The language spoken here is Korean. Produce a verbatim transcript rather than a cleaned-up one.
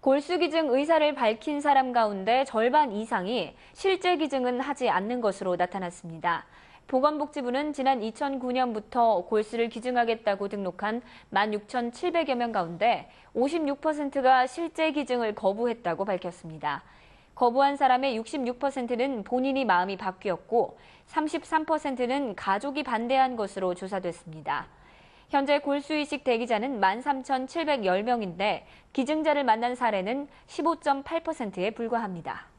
골수기증 의사를 밝힌 사람 가운데 절반 이상이 실제 기증은 하지 않는 것으로 나타났습니다. 보건복지부는 지난 이천구 년부터 골수를 기증하겠다고 등록한 만 육천칠백여 명 가운데 오십육 퍼센트가 실제 기증을 거부했다고 밝혔습니다. 거부한 사람의 육십육 퍼센트는 본인이 마음이 바뀌었고 삼십삼 퍼센트는 가족이 반대한 것으로 조사됐습니다. 현재 골수 이식 대기자는 만 삼천칠백십 명인데 기증자를 만난 사례는 십오 점 팔 퍼센트에 불과합니다.